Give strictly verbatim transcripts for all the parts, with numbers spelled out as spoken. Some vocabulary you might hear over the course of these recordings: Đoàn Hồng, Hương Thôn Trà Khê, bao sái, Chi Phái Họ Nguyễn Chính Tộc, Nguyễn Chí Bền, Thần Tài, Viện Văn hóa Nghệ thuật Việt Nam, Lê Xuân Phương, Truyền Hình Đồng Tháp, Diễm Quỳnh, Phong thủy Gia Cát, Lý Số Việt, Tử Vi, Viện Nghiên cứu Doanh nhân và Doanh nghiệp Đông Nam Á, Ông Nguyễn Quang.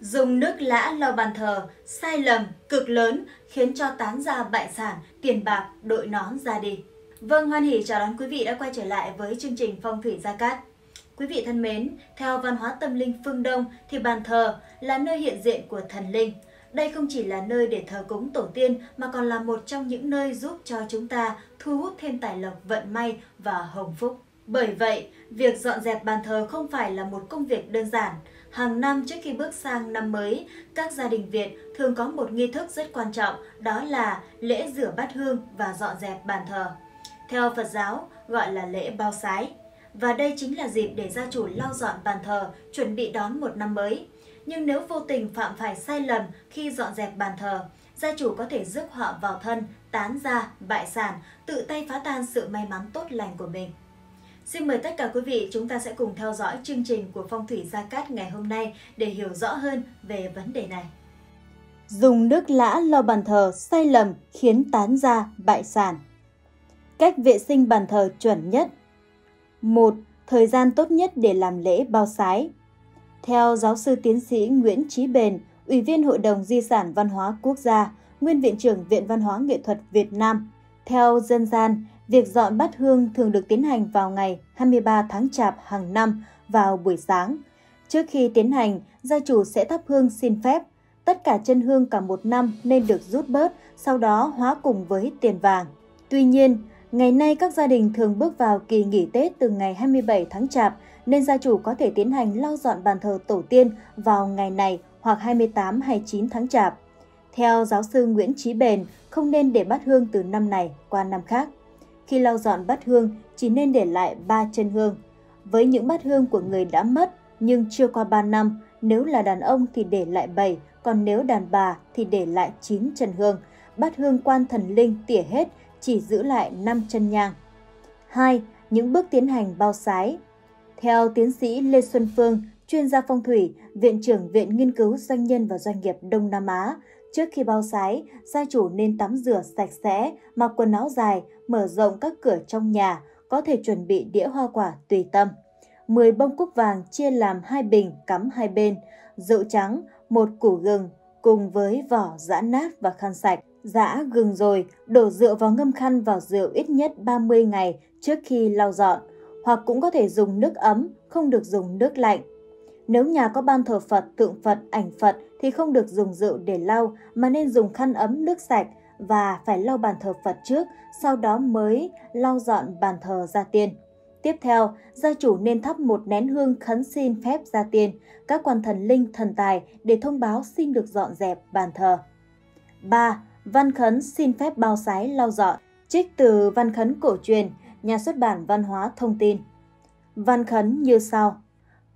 Dùng nước lã lau bàn thờ, sai lầm cực lớn khiến cho tán gia bại sản, tiền bạc đội nón ra đi. Vâng, hoan hỉ chào đón quý vị đã quay trở lại với chương trình Phong thủy Gia Cát. Quý vị thân mến, theo văn hóa tâm linh phương Đông thì bàn thờ là nơi hiện diện của thần linh. Đây không chỉ là nơi để thờ cúng tổ tiên mà còn là một trong những nơi giúp cho chúng ta thu hút thêm tài lộc, vận may và hồng phúc. Bởi vậy, việc dọn dẹp bàn thờ không phải là một công việc đơn giản. Hàng năm trước khi bước sang năm mới, các gia đình Việt thường có một nghi thức rất quan trọng, đó là lễ rửa bát hương và dọn dẹp bàn thờ. Theo Phật giáo, gọi là lễ bao sái. Và đây chính là dịp để gia chủ lau dọn bàn thờ, chuẩn bị đón một năm mới. Nhưng nếu vô tình phạm phải sai lầm khi dọn dẹp bàn thờ, gia chủ có thể rước họa vào thân, tán gia, bại sản, tự tay phá tan sự may mắn tốt lành của mình. Xin mời tất cả quý vị, chúng ta sẽ cùng theo dõi chương trình của Phong thủy Gia Cát ngày hôm nay để hiểu rõ hơn về vấn đề này. Dùng nước lã lau bàn thờ, sai lầm khiến tán gia, bại sản. Cách vệ sinh bàn thờ chuẩn nhất. Một. Thời gian tốt nhất để làm lễ bao sái. Theo giáo sư tiến sĩ Nguyễn Chí Bền, Ủy viên Hội đồng Di sản Văn hóa Quốc gia, Nguyên Viện trưởng Viện Văn hóa Nghệ thuật Việt Nam, theo dân gian, việc dọn bát hương thường được tiến hành vào ngày hai mươi ba tháng Chạp hàng năm vào buổi sáng. Trước khi tiến hành, gia chủ sẽ thắp hương xin phép. Tất cả chân hương cả một năm nên được rút bớt, sau đó hóa cùng với tiền vàng. Tuy nhiên, ngày nay các gia đình thường bước vào kỳ nghỉ Tết từ ngày hai mươi bảy tháng Chạp, nên gia chủ có thể tiến hành lau dọn bàn thờ tổ tiên vào ngày này hoặc hai mươi tám hay chín tháng Chạp. Theo giáo sư Nguyễn Chí Bền, không nên để bát hương từ năm này qua năm khác. Khi lau dọn bát hương, chỉ nên để lại ba chân hương. Với những bát hương của người đã mất nhưng chưa qua ba năm, nếu là đàn ông thì để lại bảy, còn nếu đàn bà thì để lại chín chân hương. Bát hương quan thần linh tỉa hết, chỉ giữ lại năm chân nhang. Hai. Những bước tiến hành bao sái. Theo tiến sĩ Lê Xuân Phương, chuyên gia phong thủy, Viện trưởng Viện Nghiên cứu Doanh nhân và Doanh nghiệp Đông Nam Á, trước khi bao sái, gia chủ nên tắm rửa sạch sẽ, mặc quần áo dài, mở rộng các cửa trong nhà, có thể chuẩn bị đĩa hoa quả tùy tâm. mười bông cúc vàng chia làm hai bình cắm hai bên, rượu trắng, một củ gừng cùng với vỏ giã nát và khăn sạch. Giã gừng rồi, đổ rượu vào ngâm khăn vào rượu ít nhất ba mươi ngày trước khi lau dọn, hoặc cũng có thể dùng nước ấm, không được dùng nước lạnh. Nếu nhà có ban thờ Phật, tượng Phật, ảnh Phật thì không được dùng rượu để lau mà nên dùng khăn ấm nước sạch và phải lau bàn thờ Phật trước, sau đó mới lau dọn bàn thờ gia tiên. Tiếp theo, gia chủ nên thắp một nén hương khấn xin phép gia tiên, các quan thần linh, thần tài để thông báo xin được dọn dẹp bàn thờ. ba. Văn khấn xin phép bao sái lau dọn, trích từ văn khấn cổ truyền, nhà xuất bản Văn hóa thông tin. Văn khấn như sau: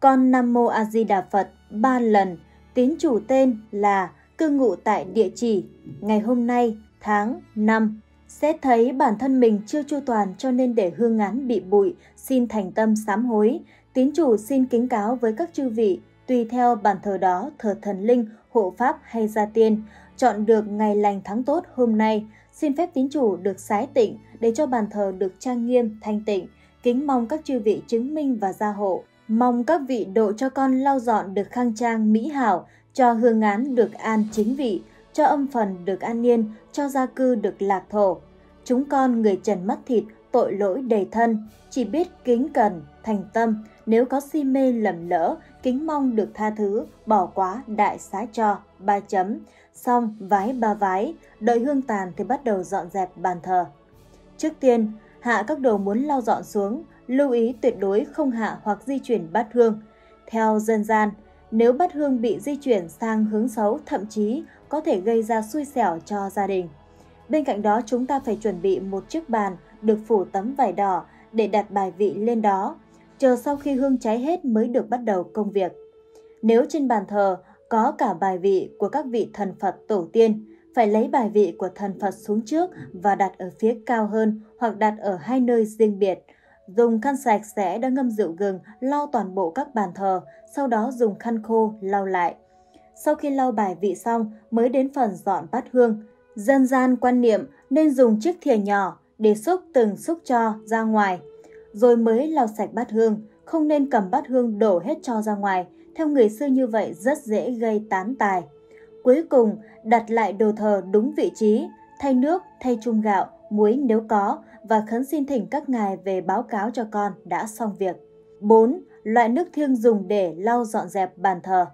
Con Nam Mô A Di Đà Phật ba lần, tín chủ tên là, cư ngụ tại địa chỉ, ngày hôm nay, tháng năm. Xét thấy bản thân mình chưa chu toàn cho nên để hương án bị bụi, xin thành tâm sám hối. Tín chủ xin kính cáo với các chư vị, tùy theo bàn thờ đó thờ thần linh, hộ pháp hay gia tiên, chọn được ngày lành tháng tốt hôm nay, xin phép tín chủ được sái tịnh để cho bàn thờ được trang nghiêm, thanh tịnh. Kính mong các chư vị chứng minh và gia hộ. Mong các vị độ cho con lau dọn được khang trang mỹ hảo, cho hương án được an chính vị, cho âm phần được an yên, cho gia cư được lạc thổ. Chúng con người trần mắt thịt, tội lỗi đầy thân, chỉ biết kính cẩn, thành tâm, nếu có si mê lầm lỡ, kính mong được tha thứ, bỏ quá đại xá cho, ba chấm. Xong vái ba vái, đợi hương tàn thì bắt đầu dọn dẹp bàn thờ. Trước tiên, hạ các đồ muốn lau dọn xuống, lưu ý tuyệt đối không hạ hoặc di chuyển bát hương. Theo dân gian, nếu bát hương bị di chuyển sang hướng xấu, thậm chí có thể gây ra xui xẻo cho gia đình. Bên cạnh đó, chúng ta phải chuẩn bị một chiếc bàn được phủ tấm vải đỏ để đặt bài vị lên đó, chờ sau khi hương cháy hết mới được bắt đầu công việc. Nếu trên bàn thờ có cả bài vị của các vị thần Phật tổ tiên, phải lấy bài vị của thần Phật xuống trước và đặt ở phía cao hơn hoặc đặt ở hai nơi riêng biệt. Dùng khăn sạch sẽ đã ngâm rượu gừng lau toàn bộ các bàn thờ, sau đó dùng khăn khô lau lại. Sau khi lau bài vị xong mới đến phần dọn bát hương. Dân gian quan niệm nên dùng chiếc thìa nhỏ để xúc từng xúc cho ra ngoài, rồi mới lau sạch bát hương, không nên cầm bát hương đổ hết cho ra ngoài, theo người xưa như vậy rất dễ gây tán tài. Cuối cùng, đặt lại đồ thờ đúng vị trí, thay nước, thay chum gạo, muối nếu có và khấn xin thỉnh các ngài về báo cáo cho con đã xong việc. bốn. Loại nước thiêng dùng để lau dọn dẹp bàn thờ.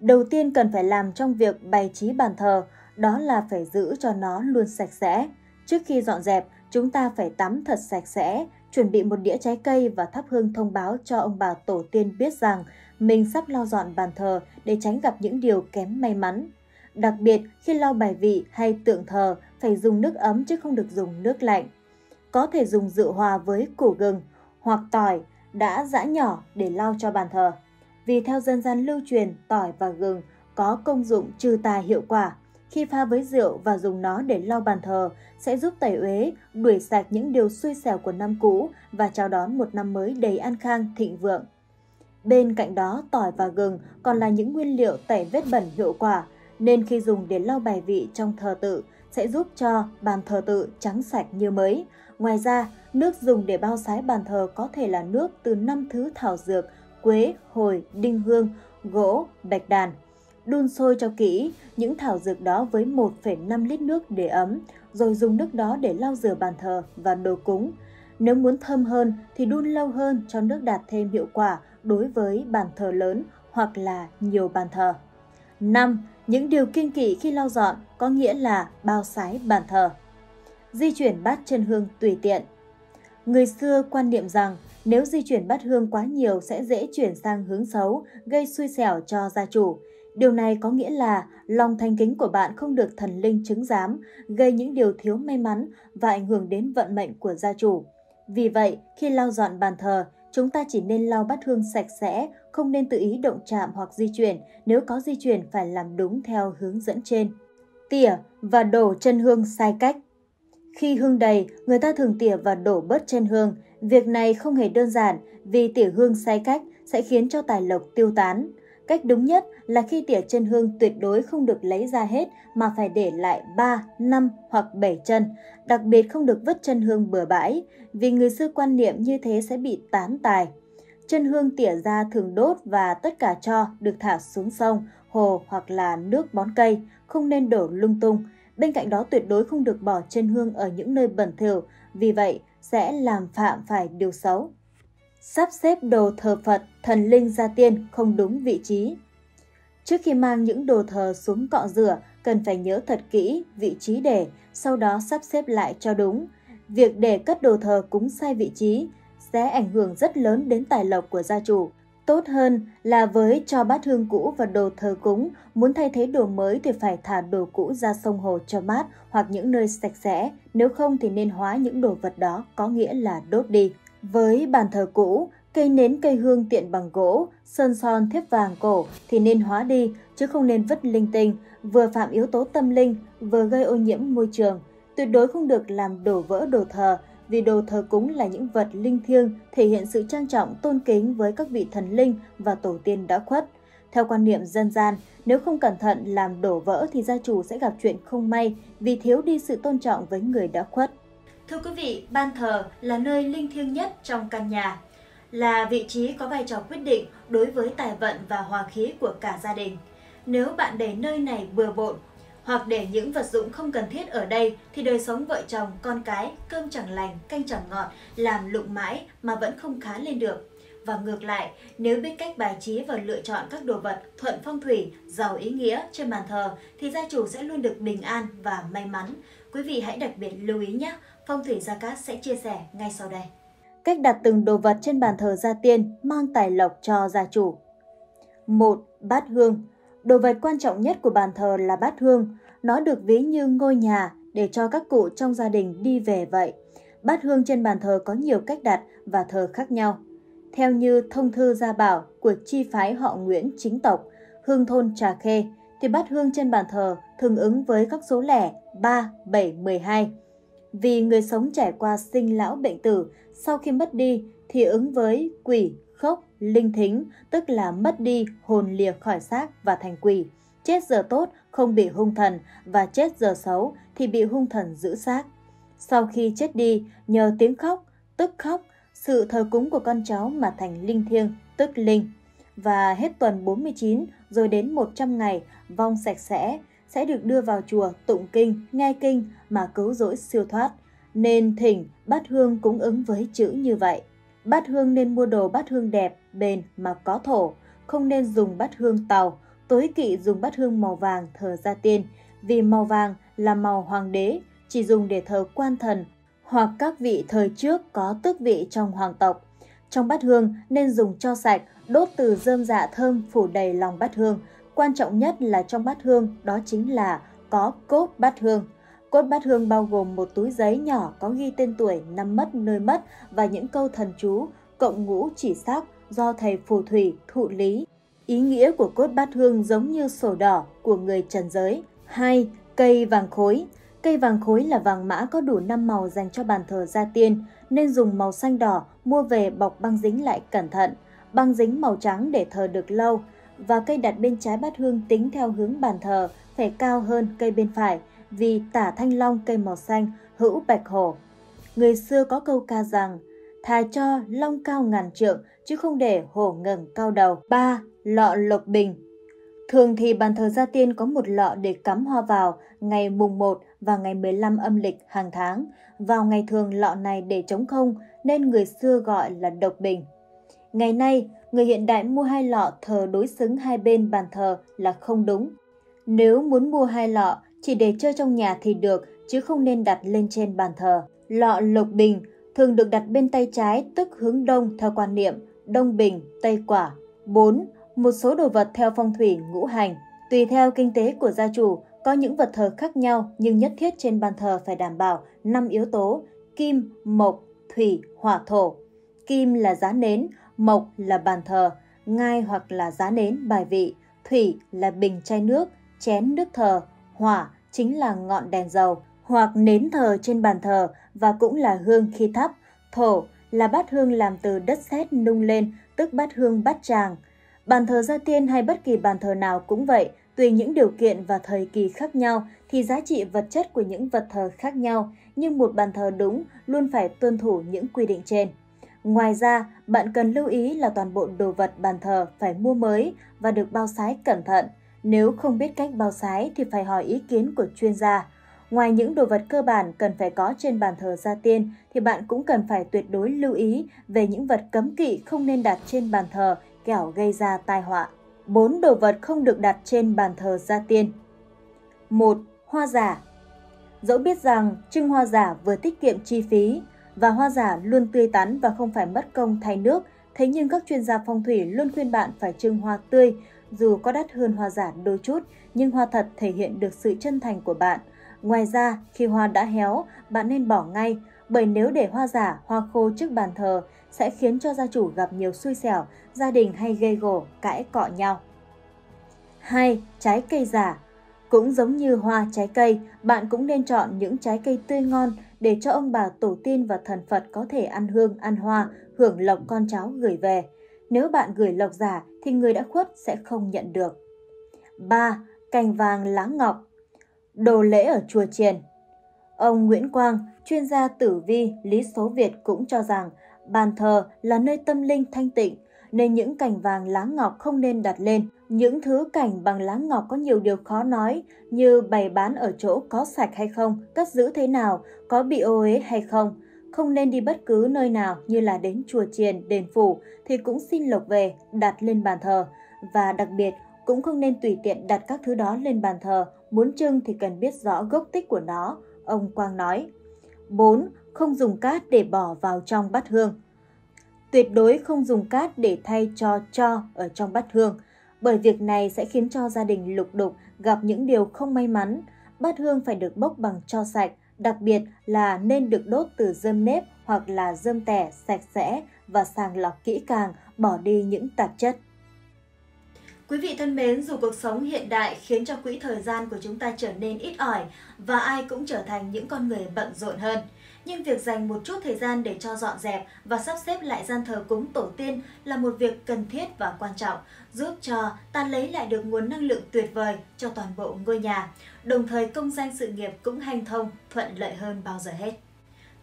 Đầu tiên cần phải làm trong việc bày trí bàn thờ, đó là phải giữ cho nó luôn sạch sẽ. Trước khi dọn dẹp, chúng ta phải tắm thật sạch sẽ, chuẩn bị một đĩa trái cây và thắp hương thông báo cho ông bà tổ tiên biết rằng mình sắp lau dọn bàn thờ để tránh gặp những điều kém may mắn. Đặc biệt, khi lau bài vị hay tượng thờ, phải dùng nước ấm chứ không được dùng nước lạnh. Có thể dùng rượu hòa với củ gừng hoặc tỏi đã giã nhỏ để lau cho bàn thờ. Vì theo dân gian lưu truyền, tỏi và gừng có công dụng trừ tà hiệu quả. Khi pha với rượu và dùng nó để lau bàn thờ, sẽ giúp tẩy uế, đuổi sạch những điều xui xẻo của năm cũ và chào đón một năm mới đầy an khang, thịnh vượng. Bên cạnh đó, tỏi và gừng còn là những nguyên liệu tẩy vết bẩn hiệu quả, nên khi dùng để lau bài vị trong thờ tự, sẽ giúp cho bàn thờ tự trắng sạch như mới. Ngoài ra, nước dùng để bao sái bàn thờ có thể là nước từ năm thứ thảo dược, quế, hồi, đinh hương, gỗ, bạch đàn. Đun sôi cho kỹ những thảo dược đó với một phẩy năm lít nước để ấm, rồi dùng nước đó để lau rửa bàn thờ và đồ cúng. Nếu muốn thơm hơn thì đun lâu hơn cho nước đạt thêm hiệu quả đối với bàn thờ lớn hoặc là nhiều bàn thờ. năm. Những điều kiêng kỵ khi lau dọn, có nghĩa là bao sái bàn thờ. Di chuyển bát chân hương tùy tiện. Người xưa quan niệm rằng nếu di chuyển bát hương quá nhiều sẽ dễ chuyển sang hướng xấu, gây xui xẻo cho gia chủ. Điều này có nghĩa là lòng thành kính của bạn không được thần linh chứng giám, gây những điều thiếu may mắn và ảnh hưởng đến vận mệnh của gia chủ. Vì vậy, khi lau dọn bàn thờ, chúng ta chỉ nên lau bát hương sạch sẽ, không nên tự ý động chạm hoặc di chuyển, nếu có di chuyển phải làm đúng theo hướng dẫn trên. Tỉa và đổ chân hương sai cách. Khi hương đầy, người ta thường tỉa và đổ bớt chân hương. Việc này không hề đơn giản vì tỉa hương sai cách sẽ khiến cho tài lộc tiêu tán. Cách đúng nhất là khi tỉa chân hương tuyệt đối không được lấy ra hết mà phải để lại ba, năm hoặc bảy chân, đặc biệt không được vứt chân hương bừa bãi, vì người xưa quan niệm như thế sẽ bị tán tài. Chân hương tỉa ra thường đốt và tất cả tro được thả xuống sông, hồ hoặc là nước bón cây, không nên đổ lung tung. Bên cạnh đó tuyệt đối không được bỏ chân hương ở những nơi bẩn thỉu, vì vậy sẽ làm phạm phải điều xấu. Sắp xếp đồ thờ Phật, thần linh gia tiên không đúng vị trí. Trước khi mang những đồ thờ xuống cọ rửa, cần phải nhớ thật kỹ vị trí để, sau đó sắp xếp lại cho đúng. Việc để cất đồ thờ cúng sai vị trí sẽ ảnh hưởng rất lớn đến tài lộc của gia chủ. Tốt hơn là với cho bát hương cũ và đồ thờ cúng, muốn thay thế đồ mới thì phải thả đồ cũ ra sông hồ cho mát hoặc những nơi sạch sẽ, nếu không thì nên hóa những đồ vật đó, có nghĩa là đốt đi. Với bàn thờ cũ, cây nến cây hương tiện bằng gỗ, sơn son thiếp vàng cổ thì nên hóa đi chứ không nên vứt linh tinh, vừa phạm yếu tố tâm linh, vừa gây ô nhiễm môi trường. Tuyệt đối không được làm đổ vỡ đồ thờ, vì đồ thờ cúng là những vật linh thiêng thể hiện sự trang trọng tôn kính với các vị thần linh và tổ tiên đã khuất. Theo quan niệm dân gian, nếu không cẩn thận làm đổ vỡ thì gia chủ sẽ gặp chuyện không may vì thiếu đi sự tôn trọng với người đã khuất. Thưa quý vị, ban thờ là nơi linh thiêng nhất trong căn nhà, là vị trí có vai trò quyết định đối với tài vận và hòa khí của cả gia đình. Nếu bạn để nơi này bừa bộn hoặc để những vật dụng không cần thiết ở đây thì đời sống vợ chồng, con cái, cơm chẳng lành, canh chẳng ngọt, làm lụng mãi mà vẫn không khá lên được. Và ngược lại, nếu biết cách bài trí và lựa chọn các đồ vật thuận phong thủy, giàu ý nghĩa trên bàn thờ thì gia chủ sẽ luôn được bình an và may mắn. Quý vị hãy đặc biệt lưu ý nhé! Phong thủy Gia Cát sẽ chia sẻ ngay sau đây. Cách đặt từng đồ vật trên bàn thờ gia tiên mang tài lộc cho gia chủ. một. Bát hương. Đồ vật quan trọng nhất của bàn thờ là bát hương. Nó được ví như ngôi nhà để cho các cụ trong gia đình đi về vậy. Bát hương trên bàn thờ có nhiều cách đặt và thờ khác nhau. Theo như thông thư gia bảo của Chi Phái Họ Nguyễn Chính Tộc, Hương Thôn Trà Khê, thì bát hương trên bàn thờ thường ứng với các số lẻ ba, bảy, mười hai. Vì người sống trải qua sinh lão bệnh tử, sau khi mất đi thì ứng với quỷ, khốc, linh thính, tức là mất đi, hồn lìa khỏi xác và thành quỷ. Chết giờ tốt không bị hung thần và chết giờ xấu thì bị hung thần giữ xác. Sau khi chết đi, nhờ tiếng khóc, tức khóc, sự thờ cúng của con cháu mà thành linh thiêng, tức linh. và hết tuần bốn mươi chín rồi đến một trăm ngày vong sạch sẽ, sẽ được đưa vào chùa tụng kinh, nghe kinh mà cứu rỗi siêu thoát. Nên thỉnh bát hương cúng ứng với chữ như vậy. Bát hương nên mua đồ bát hương đẹp, bền mà có thổ, không nên dùng bát hương tàu, tối kỵ dùng bát hương màu vàng thờ gia tiên, vì màu vàng là màu hoàng đế, chỉ dùng để thờ quan thần hoặc các vị thời trước có tước vị trong hoàng tộc. Trong bát hương nên dùng cho sạch, đốt từ rơm rạ thơm phủ đầy lòng bát hương. Quan trọng nhất là trong bát hương đó chính là có cốt bát hương. Cốt bát hương bao gồm một túi giấy nhỏ có ghi tên tuổi, năm mất, nơi mất và những câu thần chú, cộng ngũ chỉ xác do thầy phù thủy thụ lý. Ý nghĩa của cốt bát hương giống như sổ đỏ của người trần giới. hai. Cây vàng khối. Cây vàng khối là vàng mã có đủ năm màu dành cho bàn thờ gia tiên, nên dùng màu xanh đỏ mua về bọc băng dính lại cẩn thận, băng dính màu trắng để thờ được lâu. Và cây đặt bên trái bát hương tính theo hướng bàn thờ phải cao hơn cây bên phải, vì tả thanh long cây màu xanh, hữu bạch hổ. Người xưa có câu ca rằng, thà cho long cao ngàn trượng chứ không để hổ ngẩng cao đầu. ba. Lọ lộc bình. Thường thì bàn thờ gia tiên có một lọ để cắm hoa vào ngày mùng một và ngày mười lăm âm lịch hàng tháng. Vào ngày thường lọ này để trống không nên người xưa gọi là độc bình. Ngày nay, người hiện đại mua hai lọ thờ đối xứng hai bên bàn thờ là không đúng. Nếu muốn mua hai lọ, chỉ để chơi trong nhà thì được, chứ không nên đặt lên trên bàn thờ. Lọ lộc bình thường được đặt bên tay trái, tức hướng đông theo quan niệm đông bình, tây quả. bốn. Một số đồ vật theo phong thủy ngũ hành. Tùy theo kinh tế của gia chủ, có những vật thờ khác nhau, nhưng nhất thiết trên bàn thờ phải đảm bảo năm yếu tố: kim, mộc, thủy, hỏa, thổ. Kim là giá nến, mộc là bàn thờ, ngai hoặc là giá nến, bài vị, thủy là bình chai nước, chén nước thờ, hỏa chính là ngọn đèn dầu hoặc nến thờ trên bàn thờ và cũng là hương khi thắp, thổ là bát hương làm từ đất sét nung lên, tức bát hương bát tràng. Bàn thờ gia tiên hay bất kỳ bàn thờ nào cũng vậy, tùy những điều kiện và thời kỳ khác nhau thì giá trị vật chất của những vật thờ khác nhau, nhưng một bàn thờ đúng luôn phải tuân thủ những quy định trên. Ngoài ra, bạn cần lưu ý là toàn bộ đồ vật bàn thờ phải mua mới và được bao sái cẩn thận. Nếu không biết cách bao sái thì phải hỏi ý kiến của chuyên gia. Ngoài những đồ vật cơ bản cần phải có trên bàn thờ gia tiên, thì bạn cũng cần phải tuyệt đối lưu ý về những vật cấm kỵ không nên đặt trên bàn thờ, kẻo gây ra tai họa. bốn. Đồ vật không được đặt trên bàn thờ gia tiên. một. Hoa giả. Dẫu biết rằng trưng hoa giả vừa tiết kiệm chi phí, và hoa giả luôn tươi tắn và không phải mất công thay nước, thế nhưng các chuyên gia phong thủy luôn khuyên bạn phải trưng hoa tươi, dù có đắt hơn hoa giả đôi chút, nhưng hoa thật thể hiện được sự chân thành của bạn. Ngoài ra, khi hoa đã héo, bạn nên bỏ ngay, bởi nếu để hoa giả, hoa khô trước bàn thờ sẽ khiến cho gia chủ gặp nhiều xui xẻo, gia đình hay gây gổ, cãi cọ nhau. hai. Trái cây giả. Cũng giống như hoa trái cây, bạn cũng nên chọn những trái cây tươi ngon để cho ông bà tổ tiên và thần Phật có thể ăn hương, ăn hoa, hưởng lộc con cháu gửi về. Nếu bạn gửi lộc giả thì người đã khuất sẽ không nhận được. ba. Cành vàng lá ngọc. Đồ lễ ở chùa chiền. Ông Nguyễn Quang, chuyên gia tử vi Lý Số Việt cũng cho rằng bàn thờ là nơi tâm linh thanh tịnh, nên những cành vàng lá ngọc không nên đặt lên. Những thứ cảnh bằng lá ngọc có nhiều điều khó nói, như bày bán ở chỗ có sạch hay không, cất giữ thế nào, có bị ô uế hay không. Không nên đi bất cứ nơi nào như là đến chùa chiền, đền phủ thì cũng xin lộc về, đặt lên bàn thờ. Và đặc biệt, cũng không nên tùy tiện đặt các thứ đó lên bàn thờ, muốn trưng thì cần biết rõ gốc tích của nó, ông Quang nói. bốn. Không dùng cát để bỏ vào trong bát hương. Tuyệt đối không dùng cát để thay cho tro ở trong bát hương, bởi việc này sẽ khiến cho gia đình lục đục, gặp những điều không may mắn. Bát hương phải được bốc bằng tro sạch, đặc biệt là nên được đốt từ rơm nếp hoặc là rơm tẻ sạch sẽ và sàng lọc kỹ càng, bỏ đi những tạp chất. Quý vị thân mến, dù cuộc sống hiện đại khiến cho quỹ thời gian của chúng ta trở nên ít ỏi và ai cũng trở thành những con người bận rộn hơn, nhưng việc dành một chút thời gian để cho dọn dẹp và sắp xếp lại gian thờ cúng tổ tiên là một việc cần thiết và quan trọng, giúp cho ta lấy lại được nguồn năng lượng tuyệt vời cho toàn bộ ngôi nhà, đồng thời công danh sự nghiệp cũng hanh thông, thuận lợi hơn bao giờ hết.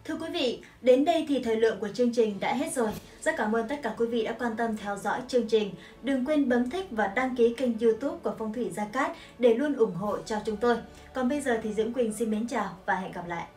Thưa quý vị, đến đây thì thời lượng của chương trình đã hết rồi. Rất cảm ơn tất cả quý vị đã quan tâm theo dõi chương trình. Đừng quên bấm thích và đăng ký kênh YouTube của Phong thủy Gia Cát để luôn ủng hộ cho chúng tôi. Còn bây giờ thì Diễm Quỳnh xin mến chào và hẹn gặp lại.